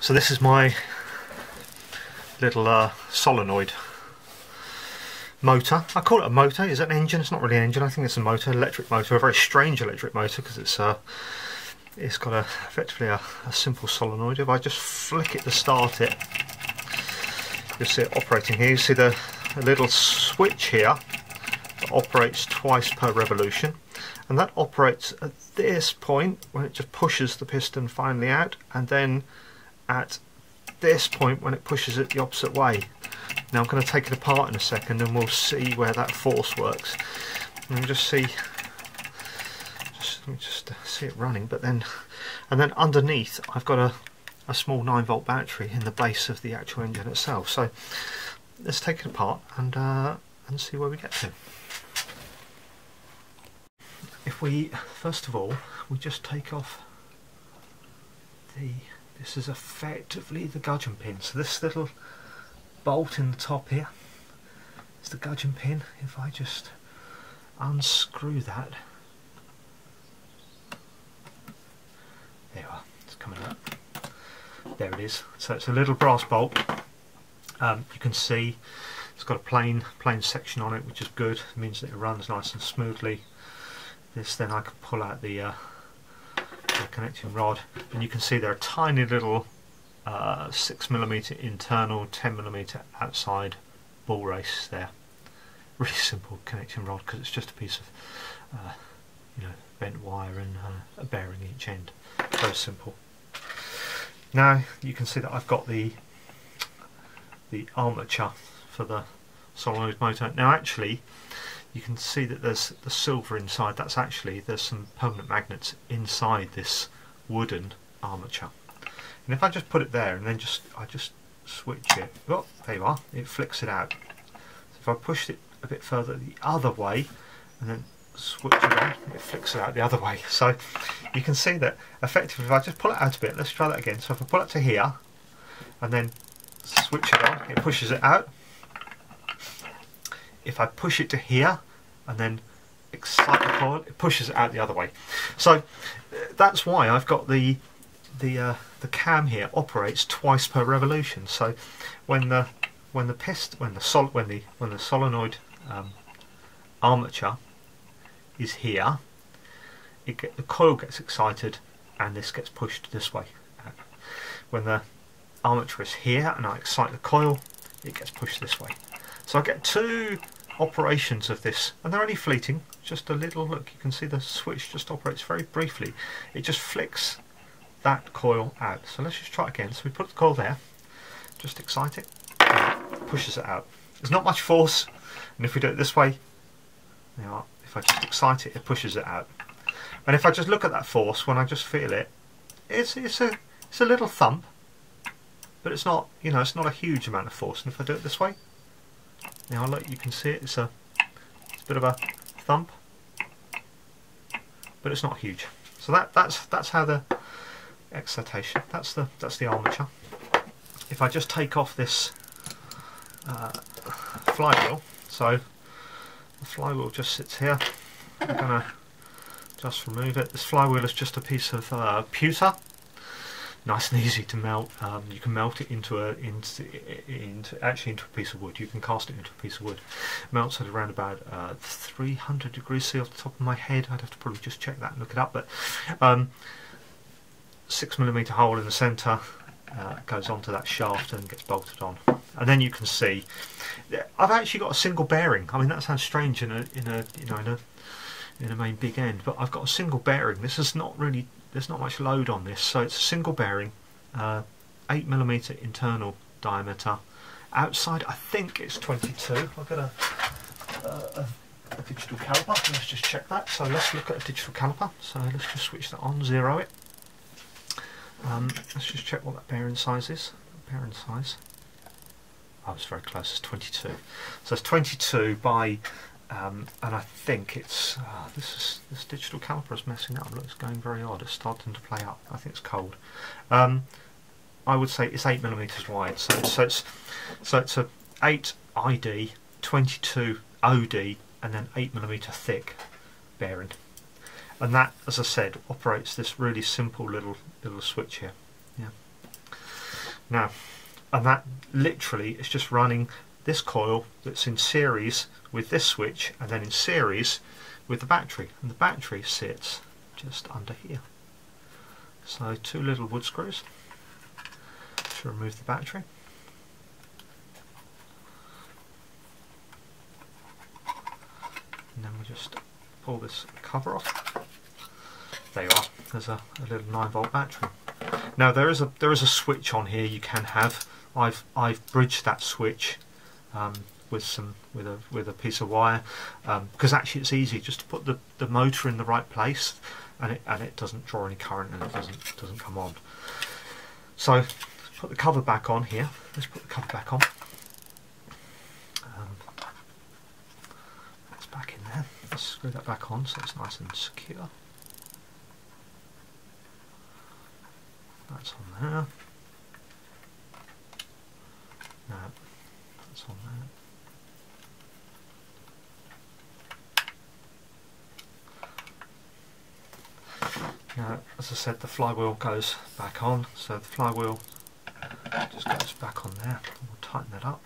So this is my little solenoid motor. I call it a motor. Is that an engine? It's not really an engine. I think it's a motor, electric motor, a very strange electric motor, because it's got effectively a simple solenoid. If I just flick it to start it, you'll see it operating here. You see the little switch here that operates twice per revolution, and that operates at this point when it just pushes the piston finally out, and then at this point when it pushes it the opposite way. Now I'm going to take it apart in a second and we'll see where that force works. And we'll just see, let me just see it running. But then, and then underneath I've got a small 9-volt battery in the base of the actual engine itself. So let's take it apart and see where we get to. If we, first of all, we just take off the, this is effectively the gudgeon pin. So this little bolt in the top here is the gudgeon pin. If I just unscrew that, there you are, it's coming up. There it is. So it's a little brass bolt. You can see it's got a plain section on it, which is good. It means that it runs nice and smoothly. This, then I can pull out the connecting rod, and you can see there are tiny little 6mm internal, 10mm outside ball race there. Really simple connecting rod, because it's just a piece of bent wire and a bearing each end. Very simple. Now you can see that I've got the armature for the solenoid motor. Now actually, you can see that there's the silver inside. That's actually, there's some permanent magnets inside this wooden armature. And if I just put it there and then I just switch it, oh, there you are, it flicks it out. So if I pushed it a bit further the other way and then switch it on, it flicks it out the other way. So you can see that effectively, if I just pull it out a bit, let's try that again. So if I pull it to here and then switch it on, it pushes it out. If I push it to here and then excite the coil, it pushes it out the other way. So that's why I've got the cam here operates twice per revolution. So when the solenoid armature is here, the coil gets excited and this gets pushed this way. When the armature is here and I excite the coil, it gets pushed this way. So I get two operations of this, and they're only fleeting, just a little look. You can see the switch just operates very briefly. It just flicks that coil out. So let's just try it again. So we put the coil there, just excite it, pushes it out. There's not much force, and if we do it this way, now if I just excite it, it pushes it out. And if I just look at that force, when I just feel it, it's a little thump, but it's not, you know, it's not a huge amount of force. And if I do it this way, now look, you can see it, it's a bit of a thump, but it's not huge. So that's how the excitation, that's the armature. If I just take off this flywheel, so the flywheel just sits here. I'm gonna just remove it. This flywheel is just a piece of pewter, nice and easy to melt. You can melt it into a piece of wood. You can cast it into a piece of wood. It melts at around about 300 degrees C off the top of my head. I'd have to probably just check that and look it up, but 6mm hole in the centre goes onto that shaft and gets bolted on. And then you can see I've actually got a single bearing. I mean, that sounds strange in a main big end, but I've got a single bearing. This is not really, there's not much load on this, so it's a single bearing, 8mm internal diameter. Outside, I think it's 22. I've got a digital caliper. Let's just check that. So let's look at a digital caliper. So let's just switch that on, zero it. Let's just check what that bearing size is. Bearing size. I was very close. It's 22. So it's 22 by. And I think it's this digital caliper is messing up. Look, it's going very odd. It's starting to play up. I think it's cold. I would say it's 8mm wide. So it's a 8 ID, 22 OD, and then 8mm thick bearing. And that, as I said, operates this really simple little switch here. Yeah. now, and that literally is just running this coil that's in series with this switch and then in series with the battery, and the battery sits just under here. So two little wood screws to remove the battery. And then we just pull this cover off. There you are, there's a little 9-volt battery. Now there is a switch on here you can have. I've bridged that switch with a piece of wire, because actually it's easy just to put the motor in the right place, and it doesn't draw any current, and it doesn't come on. So put the cover back on here. Let's put the cover back on. That's back in there. Let's screw that back on so it's nice and secure. That's on there. No, that's on there. Now, as I said, the flywheel goes back on, so the flywheel just goes back on there. We'll tighten that up.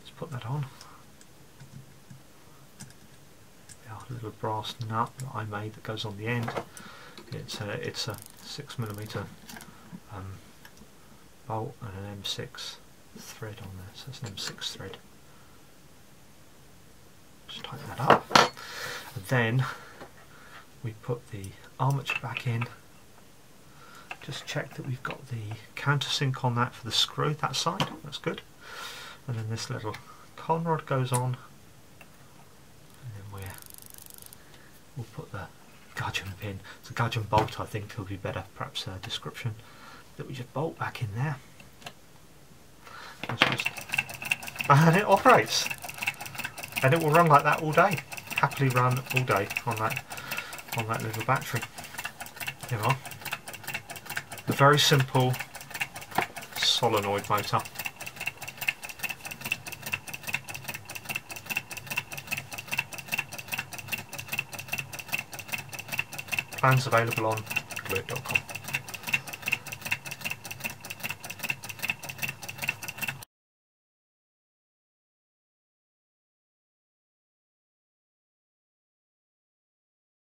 Let's put that on. A little brass nut that I made that goes on the end. It's a 6mm bolt and an M6 thread on there, so it's an M6 thread. Just tighten that up, and then we put the armature back in. Just check that we've got the countersink on that for the screw, that side, that's good. And then this little con rod goes on, and then we'll put the gudgeon pin. It's a gudgeon bolt, I think will be better, perhaps a description, that we just bolt back in there. And it operates, and it will run like that all day, happily run all day on that little battery. There we are. A very simple solenoid motor. Plans available on glue-it.com.